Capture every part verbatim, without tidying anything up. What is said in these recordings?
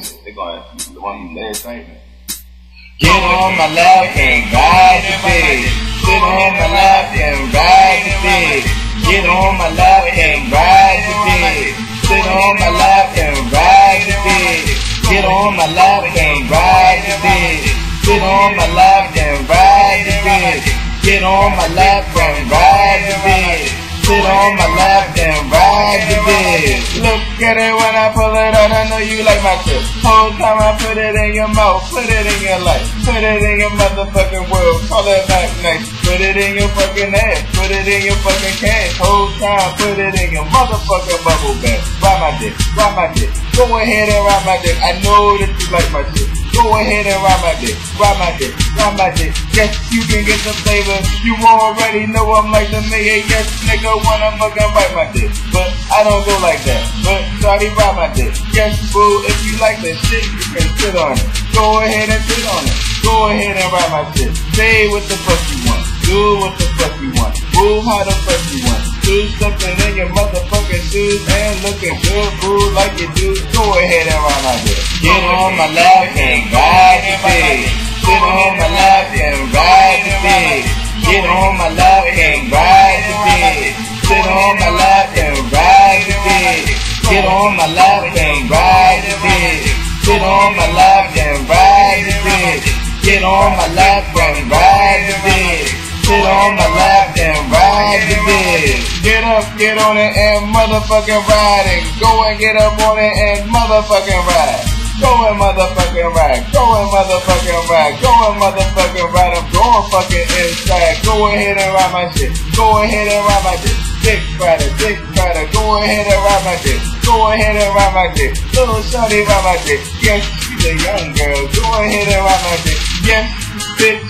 Det går det var inne sig. Get on my left and ride the big. Get on my left and ride the big. Get on my left and ride the big. Get on my left and ride the big. Get on my left and ride the big. Get on my left and ride the big. Get on my left and ride the big. Sit on my lap and ride the big. Look at it when I pull it on, I know you like my shit. Whole time I put it in your mouth, put it in your life, put it in your motherfucking world, call it back next. Put it in your fucking ass, put it in your fucking cash. Whole time put it in your motherfucking bubble bag. Ride my dick, ride my dick, go ahead and ride my dick. I know that you like my shit. Go ahead and ride my dick, ride my dick, ride my dick. Yes, you can get the flavor. You already know I'm like the mayor. Yes, nigga, wanna fucking ride my dick, but I don't go like that. But sorry, ride my dick. Yes, boo, if you like that shit, you can sit on it. Go ahead and sit on it. Go ahead and ride my dick. Say what the fuck you want. Do what the fuck you want. Move how the fuck you want. Do something in your motherfucking shoes and looking good, boo, like you do. Go ahead and ride my dick. Get on my lap and ride the dick. Get on my lap and ride the dick. Get on my lap and ride the dick. Sit on my lap and ride the dick. Get on my lap and ride the dick. Sit on my lap and ride the dick. Get on my lap and ride the dick. Sit on my lap and ride the big. Get up, get on it and motherfucking ride it. Go and get up on it and motherfucking ride. Go and motherfucking ride. Go and motherfucking ride. Go and motherfucking ride. I'm going fucking inside. Go ahead and ride my shit. Go ahead and ride my dick. Dick rider, dick rider. Go ahead and ride my dick. Go ahead and ride my dick. Little shawty ride my dick. Yes, she's a young girl. Go ahead and ride my dick. Yes, bitch.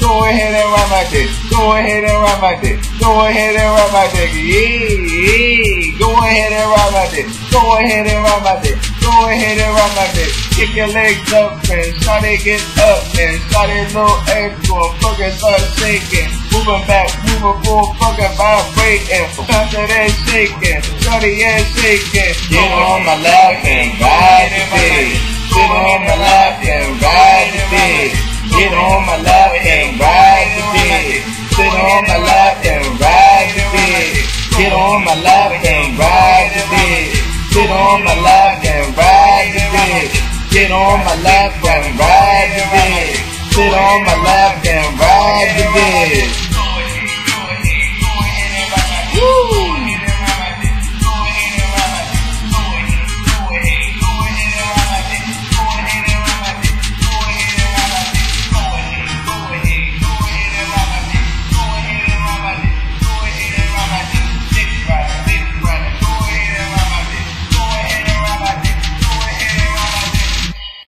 Go ahead and ride my dick. Go ahead and ride my dick. Go ahead and ride my dick. Yeah. Go ahead and ride my dick. Go ahead and ride my dick. Go ahead and ride my dick. Kick your legs up and start to get up and start that little ass going fucking start shaking. Moving back, moving forward, fucking vibrating. Start that ass shaking. Start the ass shaking. Get on my lap and ride the dick. Get on my lap and ride the dick. Get on my lap and ride the big. Sit on my lap and ride the big. Get on my lap and ride the big. Sit on my lap and ride the big. Get on my lap and ride the big. Sit on my lap and ride the big.